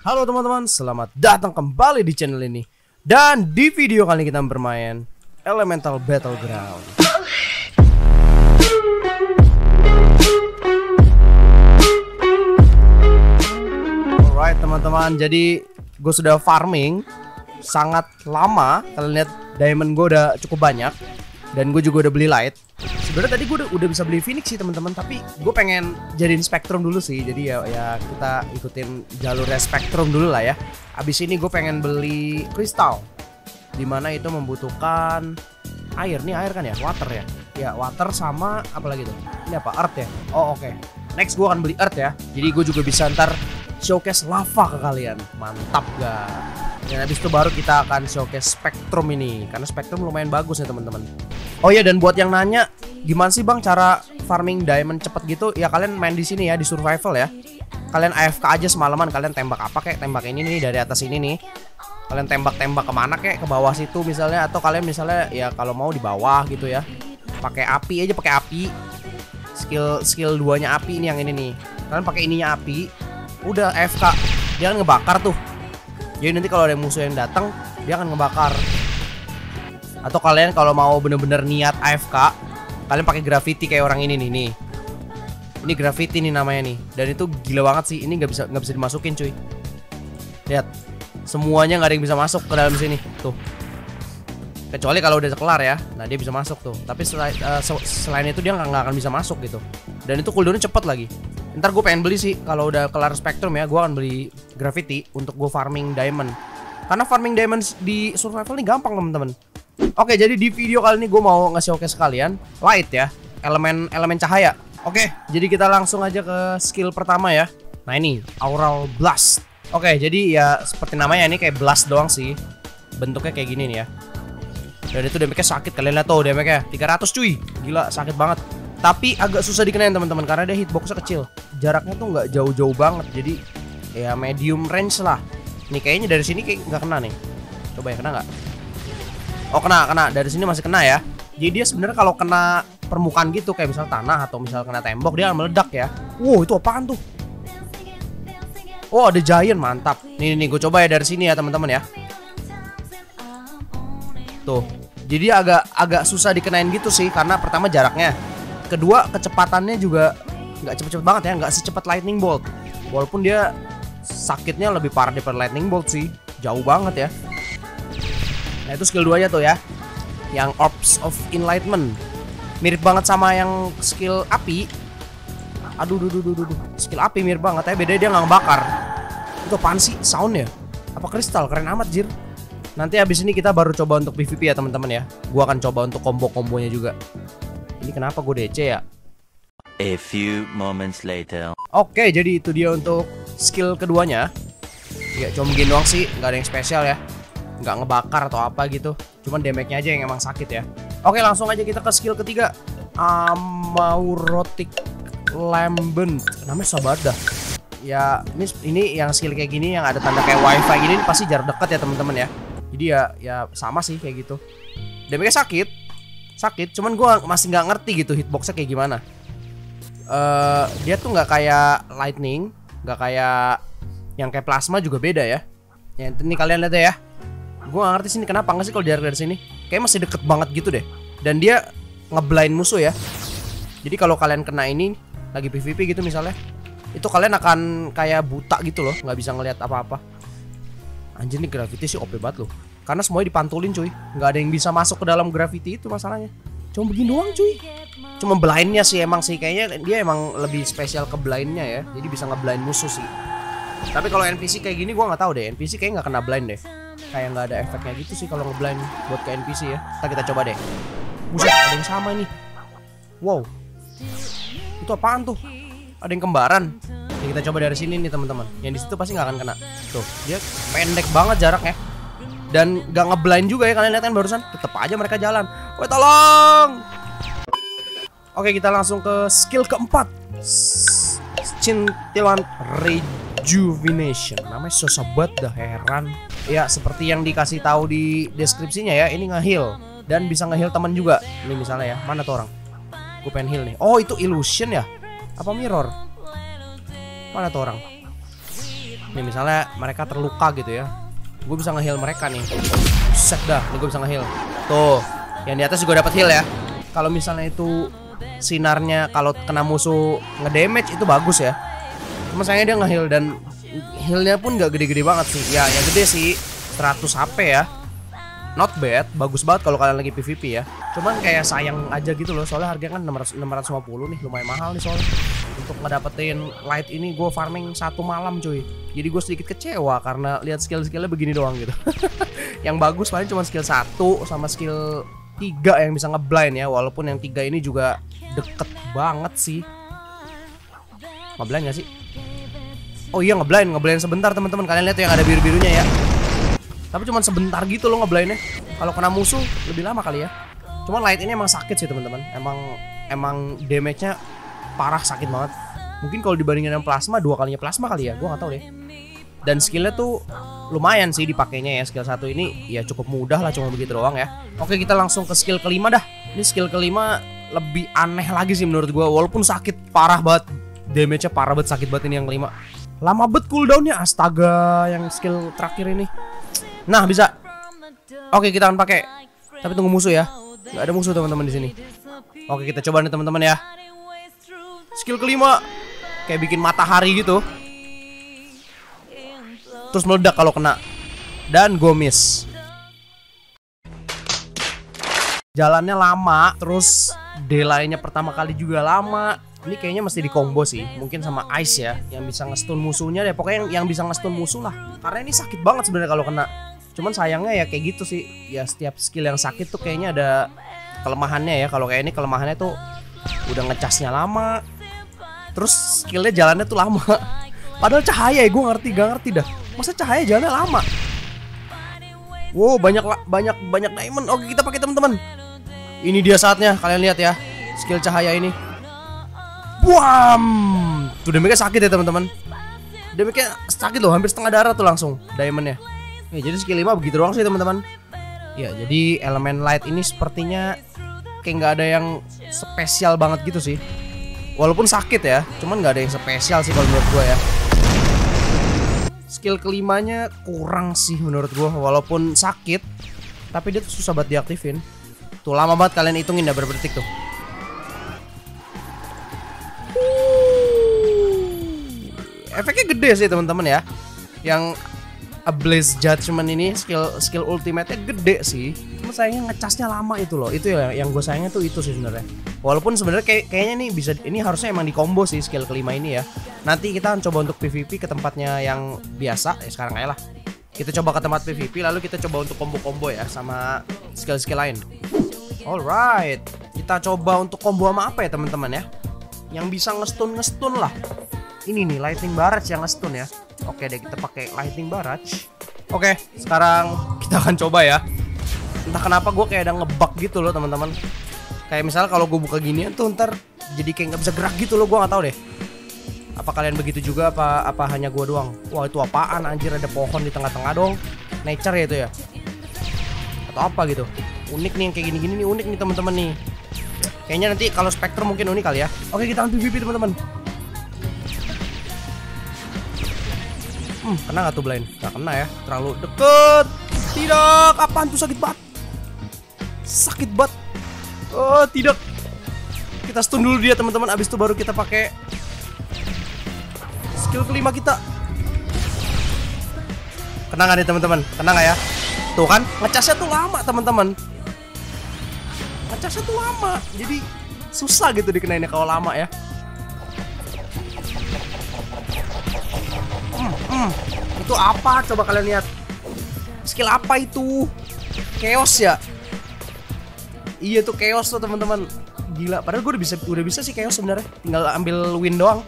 Halo teman-teman, selamat datang kembali di channel ini. Dan di video kali ini kita bermain Elemental Battleground. Alright teman-teman, jadi gue sudah farming sangat lama. Kalian lihat diamond gue udah cukup banyak. Dan gue juga udah beli light. Sebenarnya tadi gue udah bisa beli Phoenix sih teman-teman, tapi gue pengen jadiin Spectrum dulu sih. Jadi ya kita ikutin jalurnya Spectrum dulu lah ya. Abis ini gue pengen beli kristal, dimana itu membutuhkan air. Nih air kan ya, water ya. Ya water sama apa lagi tuh? Ini apa? Earth ya? Oh oke. Next gue akan beli earth ya. Jadi gue juga bisa ntar showcase lava ke kalian. Mantap ga? Dan habis itu baru kita akan showcase Spectrum ini, karena Spectrum lumayan bagus ya teman-teman. Oh iya, dan buat yang nanya gimana sih bang cara farming diamond cepet gitu? Ya kalian main di sini ya, di survival ya. Kalian AFK aja semalaman, kalian tembak apa kayak tembak ini nih dari atas ini nih. Kalian tembak-tembak kemana kayak ke bawah situ misalnya, atau kalian misalnya ya kalau mau di bawah gitu ya. Pakai api aja, pakai api. Skill 2-nya api ini yang ini nih. Kalian pakai ininya api. Udah AFK, dia kan ngebakar tuh. Jadi nanti kalau ada musuh yang datang, dia akan ngebakar. Atau kalian kalau mau bener-bener niat AFK, kalian pakai graffiti kayak orang ini nih. Ini graffiti nih namanya nih. Dan itu gila banget sih. Ini nggak bisa dimasukin cuy. Lihat, semuanya nggak ada yang bisa masuk ke dalam sini tuh. Kecuali kalau udah kelar ya, nah dia bisa masuk tuh. Tapi selain itu dia nggak akan bisa masuk gitu. Dan itu cooldownnya cepet lagi. Ntar gue pengen beli sih kalau udah kelar Spectrum ya, gue akan beli graffiti untuk gue farming diamond. Karena farming diamond di survival ini gampang temen-temen. Oke, jadi di video kali ini gue mau ngasih showcase kalian light ya, elemen cahaya. Oke, jadi kita langsung aja ke skill pertama ya. Nah ini Aural Blast. Oke, jadi ya seperti namanya ini kayak blast doang sih. Bentuknya kayak gini nih ya. Dan itu damage-nya sakit, kalian lihat tuh damage-nya 300 cuy. Gila sakit banget. Tapi agak susah dikenain teman-teman karena dia hitboxnya kecil. Jaraknya tuh nggak jauh-jauh banget. Jadi ya medium range lah. Nih kayaknya dari sini kayak nggak kena nih. Coba ya kena nggak? Oh kena, dari sini masih kena ya. Jadi dia sebenarnya kalau kena permukaan gitu kayak misal tanah atau misal kena tembok, dia akan meledak ya. Wow, itu apaan tuh? Oh ada giant, mantap. Nih gue coba ya dari sini ya teman-teman ya. Tuh, jadi agak susah dikenain gitu sih, karena pertama jaraknya, kedua kecepatannya juga nggak cepet-cepet banget ya, nggak secepat lightning bolt. Walaupun dia sakitnya lebih parah daripada lightning bolt sih, jauh banget ya. Nah, itu skill 2-nya tuh ya. Yang Orbs of Enlightenment. Mirip banget sama yang skill api. Aduh. Skill api mirip banget ya, beda dia nggak ngebakar. Itu apaan sih sound ya? Apa kristal? Keren amat jir. Nanti abis ini kita baru coba untuk PvP ya teman-teman ya. Gua akan coba untuk combo-kombonya juga. Ini kenapa gue DC ya? A few moments later. Oke, jadi itu dia untuk skill keduanya. Ya cuma begini doang sih, nggak ada yang spesial ya. Nggak ngebakar atau apa gitu, cuman damage-nya aja yang emang sakit ya. Oke, langsung aja kita ke skill ketiga, Amaurotic Lambent. Namanya sabadah ya. Ini yang skill kayak gini yang ada tanda kayak wifi gini pasti jarak dekat ya teman-teman ya. Jadi ya sama sih kayak gitu. Damage-nya sakit, cuman gue masih nggak ngerti gitu hitboxnya kayak gimana. Dia tuh nggak kayak lightning, nggak kayak yang kayak plasma, juga beda ya. Ya ini kalian lihat ya. Gue gak ngerti sini kenapa nggak sih kalau jarak dari sini kayak masih deket banget gitu deh. Dan dia ngeblain musuh ya. Jadi kalau kalian kena ini lagi PvP gitu misalnya, itu kalian akan kayak buta gitu loh, nggak bisa ngelihat apa-apa. Anjir nih graffiti sih OP banget loh. Karena semuanya dipantulin cuy, nggak ada yang bisa masuk ke dalam graffiti itu masalahnya. Cuma begini doang cuy. Cuma blindnya sih emang sih, kayaknya dia emang lebih spesial ke blindnya ya. Jadi bisa ngeblain musuh sih. Tapi kalau NPC kayak gini gue nggak tahu deh. NPC kayaknya nggak kena blind deh. Kayak nggak ada efeknya gitu sih kalau ngeblind buat ke NPC ya. Kita coba deh. Buset, ada yang sama nih. Wow, itu apaan tuh? Ada yang kembaran. Jadi kita coba dari sini nih teman-teman. Yang di situ pasti nggak akan kena. Tuh, dia pendek banget jaraknya. Dan nggak ngeblind juga ya, kalian lihat kan barusan. Tetep aja mereka jalan. Woi tolong. Oke, kita langsung ke skill keempat. Scintillant Rejuvenation. Namanya sosabat dah, heran. Ya seperti yang dikasih tahu di deskripsinya ya, ini nge-heal dan bisa nge-heal teman juga. Ini misalnya ya, mana tuh orang? Gue pengen heal nih. Oh itu illusion ya? Apa mirror? Mana tuh orang? Nih misalnya mereka terluka gitu ya, gue bisa nge-heal mereka nih. Set dah, nih gue bisa nge-heal. Tuh, yang di atas juga dapat heal ya. Kalau misalnya itu sinarnya kalau kena musuh ngedamage itu bagus ya. Cuma sayangnya dia nge-heal dan healnya pun gak gede-gede banget sih. Ya yang gede sih 100 HP ya. Not bad, bagus banget kalau kalian lagi PvP ya. Cuman kayak sayang aja gitu loh, soalnya harganya kan 650 nih, lumayan mahal nih soalnya. Untuk ngedapetin light ini gue farming 1 malam cuy. Jadi gue sedikit kecewa karena lihat skill-skillnya begini doang gitu. Yang bagus paling cuma skill 1 sama skill 3 yang bisa ngeblind ya. Walaupun yang 3 ini juga deket banget sih. Ngeblind gak sih? Oh iya ngeblind sebentar teman-teman. Kalian lihat tuh yang ada biru-birunya ya. Tapi cuman sebentar gitu loh ngeblindnya. Kalau kena musuh lebih lama kali ya. Cuman light ini emang sakit sih teman-teman. Emang damage-nya parah, sakit banget. Mungkin kalau dibandingin yang plasma 2 kalinya plasma kali ya, gua nggak tahu deh. Dan skillnya tuh lumayan sih dipakainya ya, skill 1 ini ya cukup mudah lah, cuma begitu doang ya. Oke kita langsung ke skill kelima dah. Ini skill kelima lebih aneh lagi sih menurut gua, walaupun sakit parah banget, damage-nya parah banget, sakit banget ini yang kelima. Lama banget cooldownnya, astaga yang skill terakhir ini. Nah bisa. Oke kita akan pakai. Tapi tunggu musuh ya. Gak ada musuh teman-teman di sini. Oke kita coba nih teman-teman ya. Skill kelima kayak bikin matahari gitu. Terus meledak kalau kena. Dan gue miss. Jalannya lama. Terus delaynya pertama kali juga lama. Ini kayaknya mesti di combo sih, mungkin sama ice ya, yang bisa nge-stun musuhnya deh. Pokoknya yang bisa nge-stun musuh lah. Karena ini sakit banget sebenarnya kalau kena. Cuman sayangnya ya kayak gitu sih. Ya setiap skill yang sakit tuh kayaknya ada kelemahannya ya. Kalau kayak ini kelemahannya tuh udah ngecasnya lama. Terus skillnya jalannya tuh lama. Padahal cahaya ya, gue gak ngerti dah. Masa cahaya jalannya lama? Wow banyak diamond. Oke kita pakai teman-teman. Ini dia saatnya, kalian lihat ya skill cahaya ini. Buam, tuh damage-nya sakit ya teman-teman. Damage-nya sakit loh, hampir setengah darah tuh langsung diamondnya. Ya jadi skill 5 begitu doang sih teman-teman. Ya jadi elemen light ini sepertinya kayak nggak ada yang spesial banget gitu sih. Walaupun sakit ya, cuman nggak ada yang spesial sih kalau menurut gue ya. Skill kelimanya kurang sih menurut gue, walaupun sakit, tapi dia tuh susah banget diaktifin. Tuh lama banget, kalian hitungin dah berapa detik tuh. Efeknya gede sih teman-teman ya. Yang Ablaze Judgment ini skill ultimate-nya gede sih. Cuma sayangnya ngecasnya lama itu loh. Itu yang gue sayangnya tuh itu sih sebenarnya. Walaupun sebenarnya kayaknya nih bisa, ini harusnya emang di combo sih skill kelima ini ya. Nanti kita akan coba untuk PvP ke tempatnya yang biasa. Ya sekarang aja lah. Kita coba ke tempat PvP lalu kita coba untuk combo-combo ya sama skill-skill lain. Alright, kita coba untuk combo sama apa ya teman-teman ya? Yang bisa ngestun lah. Ini nih Lightning Barrage yang nge-stun ya. Oke deh kita pakai Lightning Barrage. Oke sekarang kita akan coba ya. Entah kenapa gue kayak ada ngebug gitu loh teman-teman. Kayak misalnya kalau gue buka ginian tuh ntar jadi kayak nggak bisa gerak gitu loh, gue nggak tahu deh. Apa kalian begitu juga apa hanya gue doang? Wah itu apaan anjir, ada pohon di tengah-tengah dong. Nature ya itu ya. Atau apa gitu. Unik nih yang kayak gini-gini nih, unik nih teman-teman nih. Kayaknya nanti kalau Spectrum mungkin unik kali ya. Oke kita akan PvP teman-teman. Kena gak tuh blind? Gak kena ya, terlalu deket. Tidak, apaan tuh sakit banget. Sakit banget. Oh tidak. Kita stun dulu dia teman-teman, abis itu baru kita pakai skill kelima kita. Kena gak nih teman-teman? Kena gak ya? Tuh kan, ngecasnya tuh lama teman-teman. Ngecasnya tuh lama, jadi susah gitu dikenainnya kalau lama ya. Itu apa? Coba kalian lihat. Skill apa itu? Chaos ya? Iya tuh chaos tuh teman-teman. Gila, padahal gue udah bisa sih chaos sebenarnya. Tinggal ambil win doang.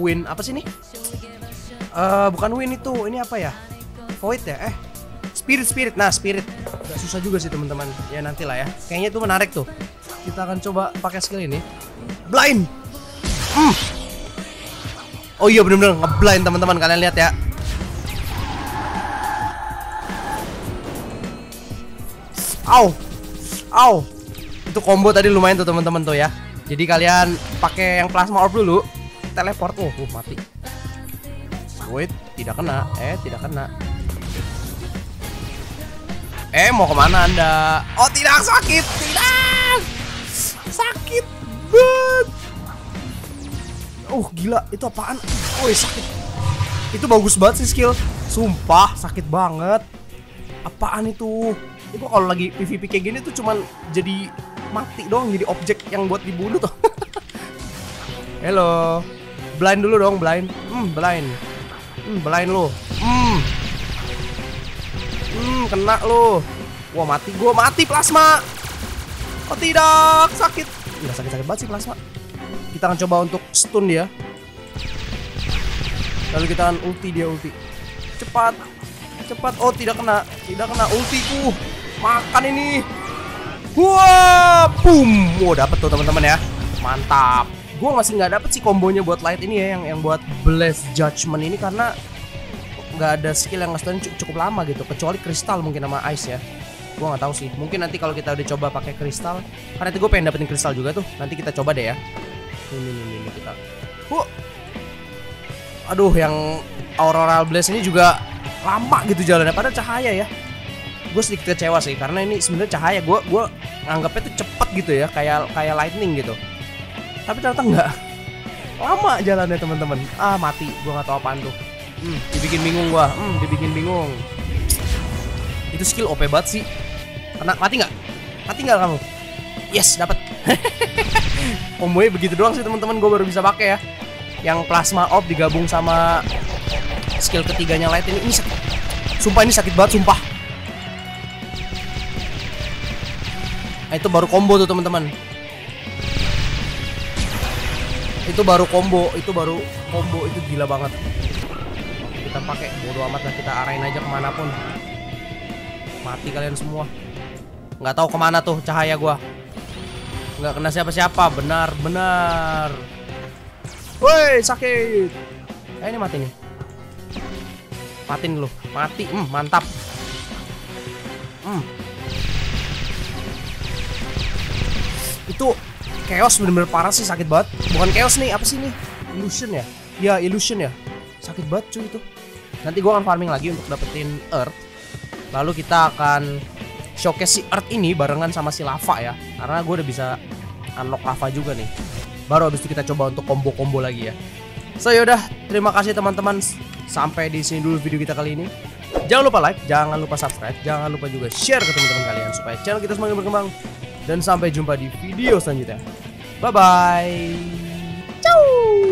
Win apa sih nih? Bukan win itu. Ini apa ya? Void ya? Spirit. Nah, spirit. Gak susah juga sih teman-teman. Ya nantilah ya. Kayaknya itu menarik tuh. Kita akan coba pakai skill ini. Blind. Oh iya bener-bener ngeblind teman-teman, kalian lihat ya. Au. Itu combo tadi lumayan tuh teman-teman tuh ya. Jadi kalian pakai yang plasma orb dulu, teleport. Mati. Wait, Tidak kena. Tidak kena. Mau kemana Anda? Oh tidak, sakit. Tidak. Sakit banget. Oh gila, itu apaan? Oh sakit. Itu bagus banget sih skill. Sumpah sakit banget. Apaan itu? Itu kalau lagi PvP kayak gini tuh cuman jadi mati dong, jadi objek yang buat dibunuh tuh. Hello. Blind dulu dong, blind. Blind. Blind lo. Kena lo. Wah, mati gua, mati plasma. Oh tidak, sakit. Enggak sakit-sakit banget sih plasma. Kita akan coba untuk stun dia. Lalu kita akan ulti dia, ulti. Cepat. Cepat. Oh, tidak kena. Tidak kena ultiku. Makan ini. Wah, boom. Wah, dapet tuh teman-teman ya. Mantap. Gua masih nggak dapet sih kombonya buat light ini ya, yang buat Ablaze Judgment ini, karena nggak ada skill yang nge-stun cukup lama gitu, kecuali kristal mungkin sama ice ya. Gua nggak tahu sih, mungkin nanti kalau kita udah coba pakai kristal, karena itu gue pengen dapetin kristal juga tuh, nanti kita coba deh ya. Ini kita aduh, yang Aural Blast ini juga lama gitu jalannya, padahal cahaya ya. Gue sedikit kecewa sih, karena ini sebenarnya cahaya, gue nganggapnya tuh cepet gitu ya, kayak lightning gitu, tapi ternyata enggak. Lama jalannya teman-teman. Ah mati, gua nggak tahu apaan tuh. Dibikin bingung gua. Dibikin bingung. Itu skill OP banget sih. Kena, mati nggak? Mati nggak kamu? Yes, dapat. Kombonya begitu doang sih teman-teman, gua baru bisa pakai ya. Yang plasma orb digabung sama skill ketiganya light ini sakit. Sumpah ini sakit banget, sumpah. Nah, itu baru combo tuh teman-teman. Itu baru combo, itu gila banget. Kita pakai bodo amat lah, kita arahin aja kemanapun. Mati kalian semua. Nggak tahu kemana tuh cahaya gua. Nggak kena siapa-siapa, benar-benar. Woi sakit. Ini mati nih. Matiin lu, mati. Mantap. Itu chaos bener-bener parah sih, sakit banget. Bukan chaos nih, apa sih nih? Illusion ya? Ya, illusion ya. Sakit banget cuy itu. Nanti gua akan farming lagi untuk dapetin earth. Lalu kita akan showcase si earth ini barengan sama si lava ya, karena gua udah bisa unlock lava juga nih. Baru habis itu kita coba untuk combo-combo lagi ya. So yaudah, terima kasih teman-teman. Sampai di sini dulu video kita kali ini. Jangan lupa like, jangan lupa subscribe, jangan lupa juga share ke teman-teman kalian supaya channel kita semakin berkembang. Dan sampai jumpa di video selanjutnya. Bye-bye. Ciao.